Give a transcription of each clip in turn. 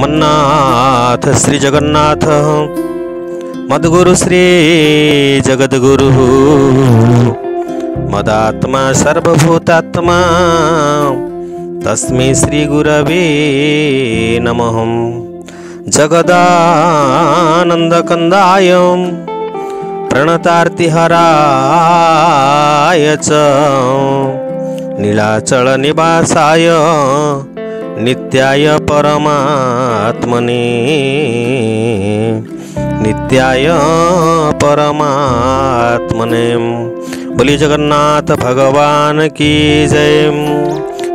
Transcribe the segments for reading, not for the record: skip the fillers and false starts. मन्नाथ श्री जगन्नाथ मदगुरु श्री जगद्गुरु मदात्मा सर्वभूतात्मा तस्मै श्री गुरवे नमः। जगदानंदकंदाय प्रणतार्तिहराय च नीलाचल निवासाय नित्याय परमात्मने बोलिए जगन्नाथ भगवान की जय।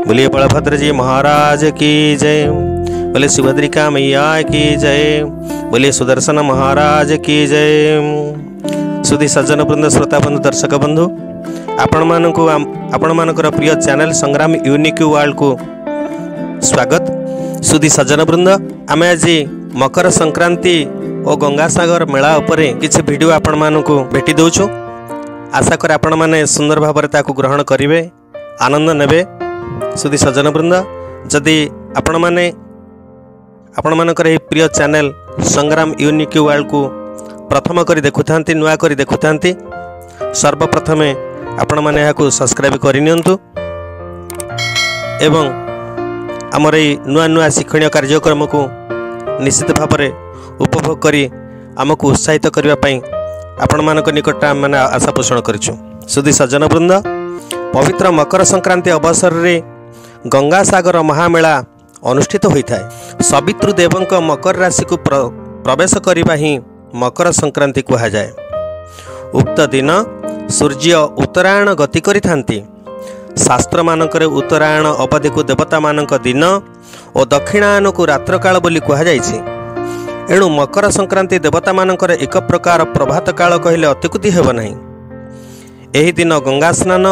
बोलिए बलभद्र जी महाराज की जय। बोलिए सुभद्रिका मैया की जय। बोलिए सुदर्शन महाराज की जय। सुधी सज्जन बृंद, श्रोता बंधु, दर्शक बंधु, आपण मान प्रिय चैनल संग्राम यूनिक वर्ल्ड को स्वागत। सुधी सज्जन बृंद, आम आज मकर संक्रांति और गंगा सागर मेला उपरे किसी वीडियो आपण मान भेटी दौचु। आशा करे आपण माने सुंदर भाव में ताकू ग्रहण करेंगे, आनंद नेबे। सुधी सज्जन बृंद, जदि आपण मान प्रिय चैनल संग्राम यूनिक वर्ल्ड को प्रथम करी देखुता नुआ करी देखुता सर्वप्रथमे आपण मैंने सब्सक्राइब करनियंतु एवं आमर ये नुआ नुआ शिक्षणीय कार्यक्रम को निश्चित भाव में उपभोग करी आमको उत्साहित करने आपण मान निकट मैंने आशा पोषण करूँ। सुधी सज्जन बृंद, पवित्र मकर संक्रांति अवसर रे गंगा सागर महामेला अनुष्ठित होता है। सवितृदेव मकर राशि को प्रवेश करवा ही मकर संक्रांति कहा जाए। उक्त दिन सूर्य उत्तरायण गति करि थांती। शास्त्र मानकरे उत्तरायण अवधि को देवता मानक दिन और दक्षिणायन को रात्र काल बोली कहा जायछि। एणु मकर संक्रांति देवता मानकर एक प्रकार प्रभात काल कहले अतिकुति हेब नाही। एही दिन गंगा स्नान,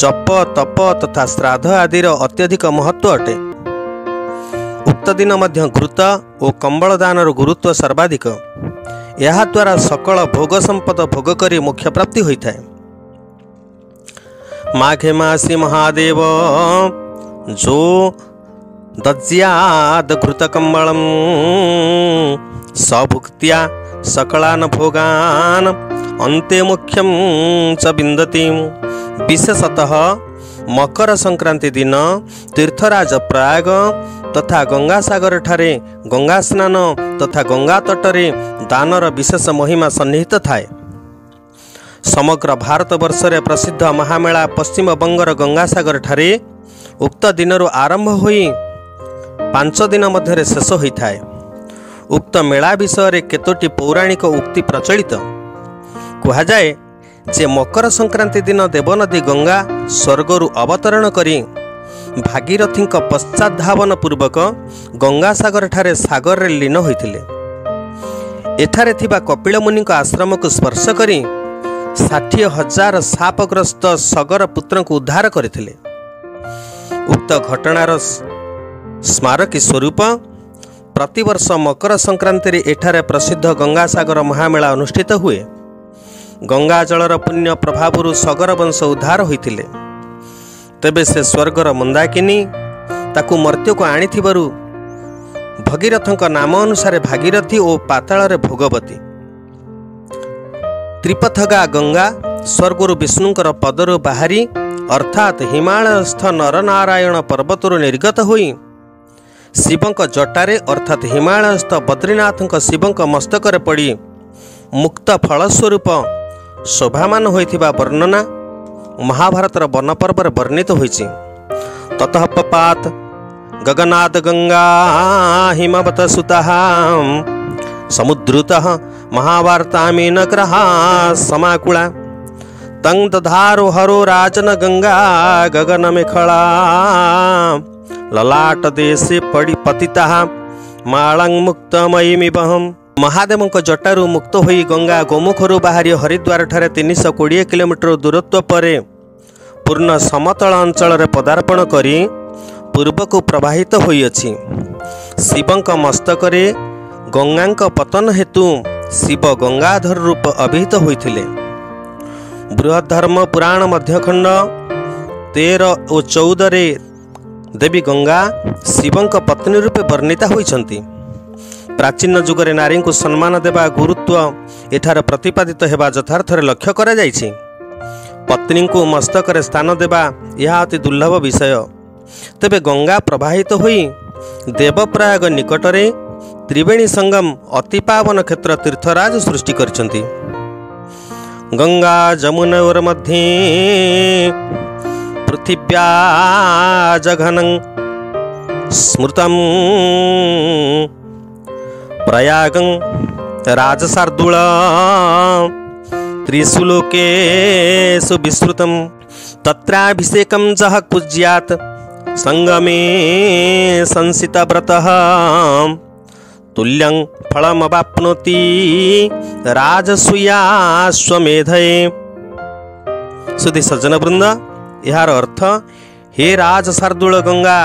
जप, तप तथा श्राद्ध आदिर अत्यधिक महत्व अटे। उक्त दिन मध्य घृत और कंबल दानर गुरुत्व सर्वाधिक। यह द्वारा सकल भोग संपद भोग करी मुख्य प्राप्ति होता है। माघे मासी महादेव जो दज्याद घृत कम्बलम सभुक्त्या सकलान भोगान अन्ते मुख्यम च विंदती। विशेषतः मकर संक्रांति दिन तीर्थराज प्रयाग तथा गंगा सागर ठारे गंगा स्नान तथा गंगा तटरे दानर विशेष महिमा सन्निहित थाए। समग्र भारत वर्षरे प्रसिद्ध महामेला पश्चिम बंगर गंगा सागर ठारे उक्त दिनरु आरंभ होई 5 दिन मध्यरे शेष होता है। उक्त मेला विषय रे केतोटी पौराणिक उक्ति प्रचलित। कहा जाए जे मकर संक्रांति दिन देवनदी गंगा स्वर्गरु अवतरण करी भागीरथी पश्चात धावन पूर्वक गंगा सागर ठारे सागर रे लीन होइतिले। एठारे थिबा कपिलमुनि आश्रम को स्पर्श करी 60,000 सापग्रस्त सगर पुत्र को उद्धार करथिले। उक्त घटनार स्मारकी स्वरूप प्रतिवर्ष मकर संक्रांति रे एठारे प्रसिद्ध गंगा सागर महामेला अनुष्ठित हुए। गंगा जलर पुण्य प्रभाव सगर वंश उद्धार होइतिले। तेबे से स्वर्गर मंदाकिनी ताकू मर्त्य को आनी थिबारु भगीरथंक नाम अनुसार भागीरथी और पाताल भोगवती। त्रिपथगा गंगा स्वर्गुरु विष्णुंकर पदरु बाहरी अर्थात हिमालयस्थ नारनारायण पर्वतरु निर्गत होई शिवंक जटारे अर्थात हिमालयस्थ बद्रीनाथंक शिवंक मस्तकरे पड़ी मुक्त फलस्वरूप शोभामान होइथिबा वर्णना महाभारतर वन पर्व वर्णित होइछि। ततः पपात गगनाद गंगा हिमवत सुतः समुद्रुतः महावार्तामिन ग्रहा समाकुला तंग दधारो हरो राजन गंगा गगनमेखला ललाट देशे पड़ी पतितः मालंग मुक्तमयीमिवहम्। महादेव जटारू मुक्त हो गंगा गोमुखरू बाहरी हरिद्वार ठारे 320 किलोमीटर दूरत्व परे पूर्ण समतल अंचल रे पदार्पण करी पूर्व को प्रवाहित होइछि। शिवंक मस्तकरे गंगांक पतन हेतु शिव गंगाधर रूप अभिहित होइथिले। बृहद्धर्म पुराण मध्यखंड 13 और 14 रे देवी गंगा शिवंक पत्नी रूपे वर्णिता होइछन्ति। प्राचीन जुगरे नारी को सम्मान देवा गुरुत्व एठार प्रतिपादित होगा यथार्थ लक्ष्य कर पत्नी को मस्तक स्थान देवा यह अति दुर्लभ विषय। तेबे गंगा प्रवाहित होई देवप्रयाग निकटरे त्रिवेणी संगम अति पावन क्षेत्र तीर्थराज सृष्टि करछंती। गंगा जमुना और मध्ये पृथिव्या जघनं स्मृतं प्रयागं राजसार्दूल त्रिशुलोकेषु विस्तृतं तत्राभिषेकं जः पूज्यात् संगमे संसितव्रतः तुल्यं फलमवाप्नोति राजसूयाश्वमेधये। सुधी सज्जनवृंद, यार अर्थ हे राजशार्दूल गंगा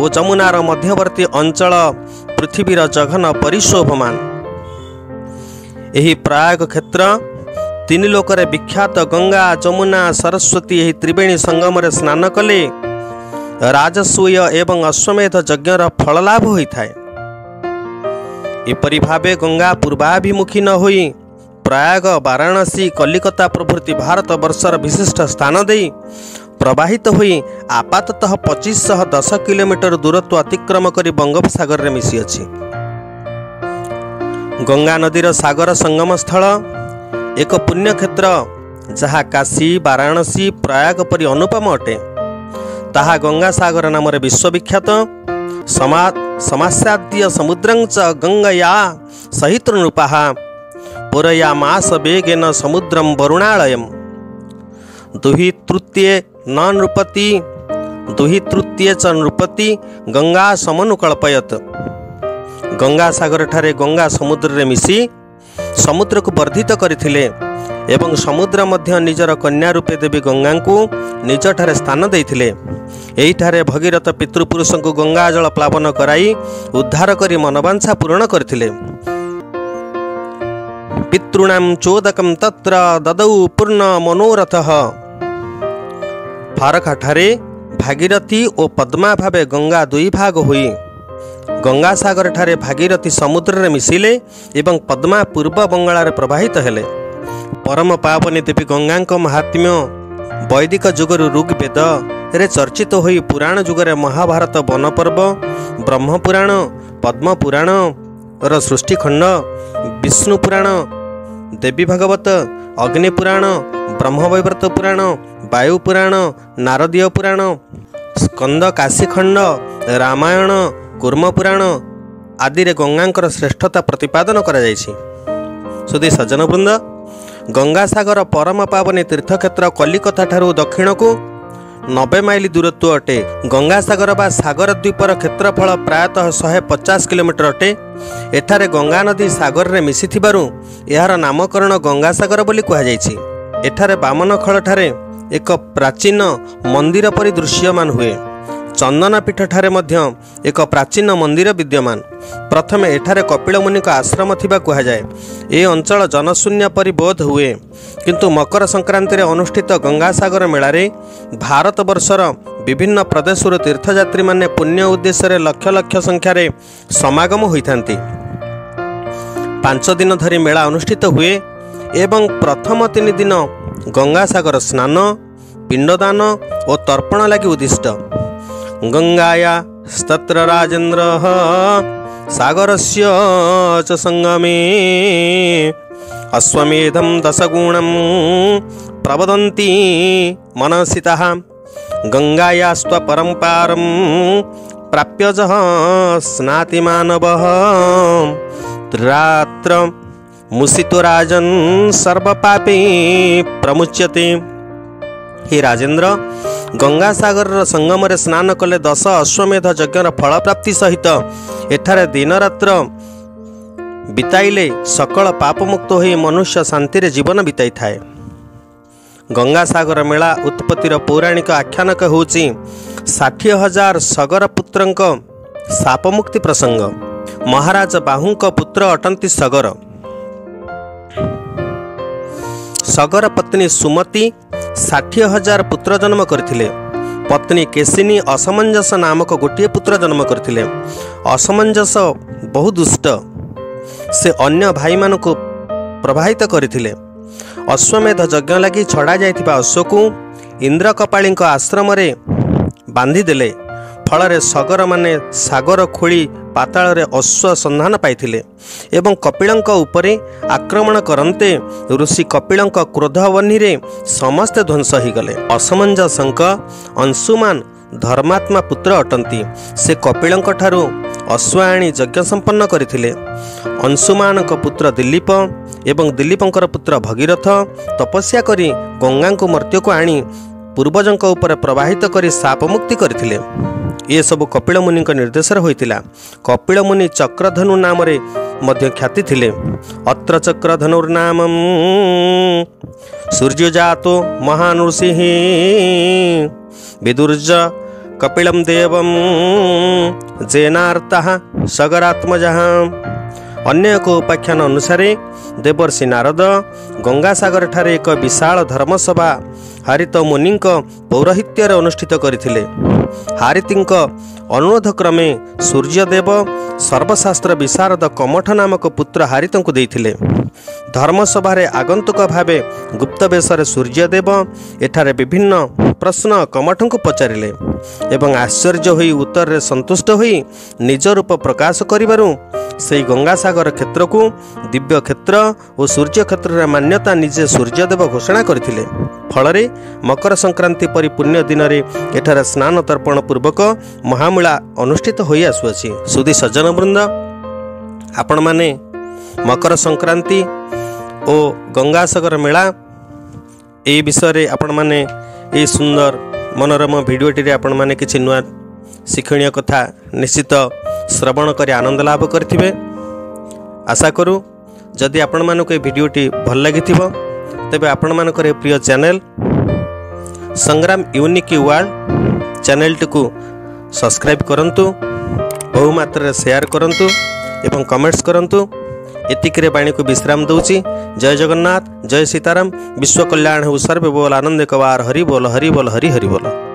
और जमुनार मध्यवर्ती अंचल पृथ्वीर जघन परिशोभमान यही प्रयाग क्षेत्र तीन लोकरे विख्यात गंगा जमुना सरस्वती यही त्रिवेणी संगम रे स्नान कले राजसूय एवं अश्वमेध यज्ञर फल लाभ होता है। एपरि भावे गंगा पूर्वाभिमुखी न होई प्रयाग वाराणसी कलिकता प्रभृति भारत वर्षर विशिष्ट स्थान दे प्रवाहित हुई आपातः 2510 किलोमीटर दूरत्व अतिक्रम कर बंगोपसागर में मिसी अछि। गंगा नदीर सागर संगम स्थल एक पुण्य क्षेत्र जहाँ काशी वाराणसी प्रयाग परि अनुपम अटे ताहा गंगा सागर नाम विश्वविख्यात। समासाद्य समुद्रंच गंगया सहित नृपाहा पुरया मास वेगेन समुद्रम वरुणालयम। दुहि तृतीये न नृपति दुहि तृतीये च नृपति गंगा समनुकल्पयत। गंगा सागर ठारे गंगा समुद्र रे मिसी समुद्र को वर्धित करिथिले एवं समुद्र मध्य निजर कन्या रूपे देवी गंगा को निज ठारे स्थान देथिले। एही ठारे भगीरथ पितृपुरुष को गंगा जल प्लावन कराई उद्धार करी मनोवांछा पूर्ण करथिले। पितृणाम चोदकम तत्र ददौ पूर्ण मनोरथः। फारकाठारे भागीरथी और पद्मा भावे गंगा दुई भाग हुई। गंगा सागर ठारे भागीरथी समुद्र रे मिसिले एवं पद्मा पूर्व बंगाल प्रवाहित हेले। परम पावनी देवी गंगा को महात्म्य वैदिक जुगर ऋग वेद रे चर्चित होई पुराण जुगरे महाभारत वन पर्व ब्रह्मपुराण पद्म पुराण र सृष्टिखंड विष्णु पुराण देवी भागवत अग्नि पुराण ब्रह्मवैवर्त पुराण वायु पुराण नारदीय पुराण स्कंद काशीखंड रामायण कूर्म पुराण आदि रे गंगांकर श्रेष्ठता प्रतिपादन कराଯାଇଛି। सुधी सज्जनवृंद, गंगासागर परम पावनी तीर्थक्षेत्र कलिकता ठारू दक्षिण को 90 माइल दूरत्व अटे। गंगासागर बा सागर द्वीपर क्षेत्रफल प्रायतः 150 किलोमीटर अटे। एठारे गंगा नदी सागर रे मिसी थिबारु यार नामकरण गंगासागर बोली कहुआई। एठारे बामन खळ ठारे एक प्राचीन मंदिर परि दृश्यमान हुए। चंदन पीठ ठारे मध्य एक प्राचीन मंदिर विद्यमान। प्रथमे एठारे कपिलमुनि का आश्रम थिबा कहुआए। ए अंचल जनशून्य परि बोध हुए, किंतु मकर संक्रांति रे अनुष्ठित गंगासागर मेला रे भारत वर्षर विभिन्न प्रदेशर तीर्थयात्री माने पुण्य उद्देश्य रे लक्ष लक्ष संख्यार समागम होइथांती। 5 दिन धरी मेला अनुष्ठित हुए एवं प्रथम 3 दिन गंगासागर स्नान पिंडदान और तर्पण लगी उद्दिष्ट। गंगाया स्तत्र राजेन्द्र सागरस्य च संगमे अश्वमेधं दशगुणं प्रवदन्ति मनसितः गंगाया स्व परंपारं प्राप्य जः स्नाति मानवः रात्र मुसितो राजन् सर्वपापी प्रमुच्यते। हे राजेन्द्र, गंगा सागर संगम रे स्नान कले 10 अश्वमेध यज्ञर फल प्राप्ति सहित एठारे दिन रात्र बिताइले सकल पापमुक्त हो मनुष्य शांति रे जीवन बिताई थाए। गंगा सागर मेला उत्पत्तिर पौराणिक आख्यानक होउची 60,000 सगरपुत्रंक शापमुक्ति प्रसंग। महाराज बाहुंक पुत्र अटंती सगर। सगर पत्नी सुमती 60,000 पुत्र जन्म करथिले। पत्नी केशिनी असमंजस नामक गोटे पुत्र जन्म करथिले। असमंजस बहु दुष्ट से अन्य भाई मानकु प्रभावित करथिले। अश्वमेध यज्ञ लागि छड़ा जाइथिबा अश्वकु इंद्र कपाळींक आश्रम रे बांधी देले। फलरे सगर माने सागर खोली पाताल रे अश्व संधान पाइथिले एवं कपिलंक उपरे आक्रमण करन्ते ऋषि कपिलंक क्रोध वह्नि रे समस्त ध्वंस हो गले। असमंजसंक अंशुमान धर्मात्मा पुत्र अटंती से कपिलंक ठारू अश्व आनी यज्ञ संपन्न करथिले। अंशुमान पुत्र दिलीप एवं दिलीपंकर पुत्र भागीरथ तपस्या करी गंगा को मर्त्य को आनी पूर्वजंक उपर प्रवाहित करी साप मुक्ति करथिले। ये सब कपिलमुनि निर्देश होइतिला। कपिलमुनि चक्रधनु नाम रे मध्य ख्याति थिले। अत्र चक्रधनुर नामम सूर्य जातो महान ऋषि विदुर्ज कपिलम देवम जेनार्तः सगरात्मजः। अन्य एक उपाख्यान अनुसार देवर्षि नारद गंगा सागर ठारे एक विशाल धर्मसभा हारित मुनिंक पौरोहित्य अनुष्ठित करथिले। हारितिंक अनुरोध क्रमे सूर्यदेव सर्वशास्त्र विशारद कमठ नामक पुत्र हारितंकु देइथिले। धर्मसभा आगंतुक भावे गुप्त वेशरे सूर्यदेव एठारे विभिन्न प्रश्न कमठंकु पचारिले एवं आश्चर्य होई उत्तर रे संतुष्ट होई निज रूप प्रकाश करिबारु सेई गंगासागर क्षेत्र को दिव्य क्षेत्र और सूर्य क्षेत्र मान्यता निजे सूर्यदेव घोषणा करथिले। फलरे मकर संक्रांति परि पुण्य दिन रे एठारे स्नान तर्पण पूर्वक महामेला अनुष्ठित होई आसुआछि। सुधी सज्जन वृंद आपण माने मकर संक्रांति ओ गंगासागर मेला ए विषय रे आपण माने ए सुंदर मनोरम भिडियोटी आपण माने किछि नुआ शिक्षणीय कथा निश्चित श्रवण करी आनंद लाभ करिथिबे। आशा करूँ जदि आपण मानक ए भिडियोटी भल लागिथिबो तबे आपण मानकर ए प्रिय channel Sangram unique world channel टिकु सब्सक्राइब करंतु, बहु मात्रा शेयर करंतु एवं कमेंट्स करंतु। एतिकरे वाणी को विश्राम दउची। जय जगन्नाथ, जय सीताराम, विश्व कल्याण हो सर्वे बोल आनंद कवार हरि बोल हरि बोल हरि हरि बोल।